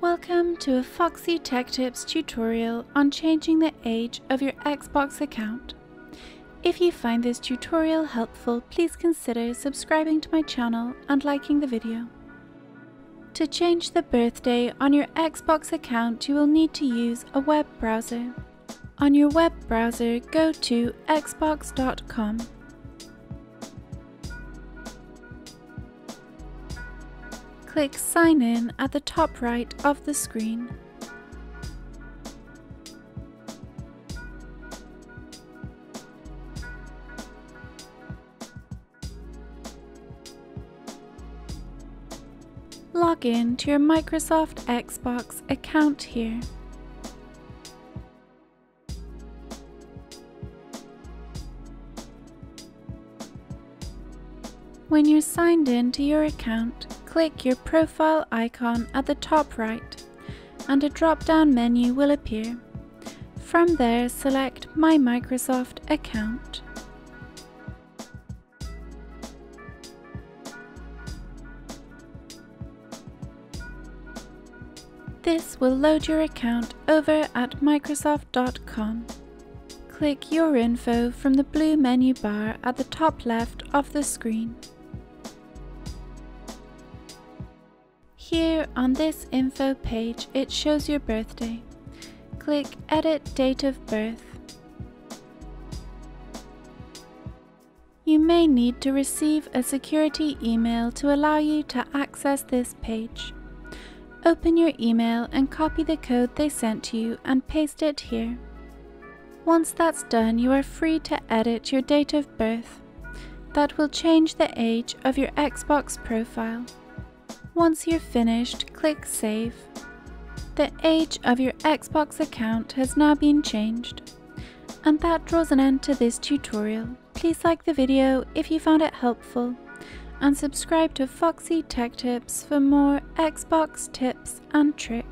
Welcome to a Foxy Tech Tips tutorial on changing the age of your Xbox account. If you find this tutorial helpful, please consider subscribing to my channel and liking the video. To change the birthday on your Xbox account, you will need to use a web browser. On your web browser, go to xbox.com. Click Sign In at the top right of the screen. Log in to your Microsoft Xbox account here. When you're signed in to your account, click your profile icon at the top right, and a drop-down menu will appear. From there, select My Microsoft Account. This will load your account over at Microsoft.com. Click Your Info from the blue menu bar at the top left of the screen. Here on this info page, it shows your birthday. Click Edit Date of Birth. You may need to receive a security email to allow you to access this page. Open your email and copy the code they sent you and paste it here. Once that's done, you are free to edit your date of birth. That will change the age of your Xbox profile. Once you're finished, click Save. The age of your Xbox account has now been changed. And that draws an end to this tutorial. Please like the video if you found it helpful, and subscribe to Foxy Tech Tips for more Xbox tips and tricks.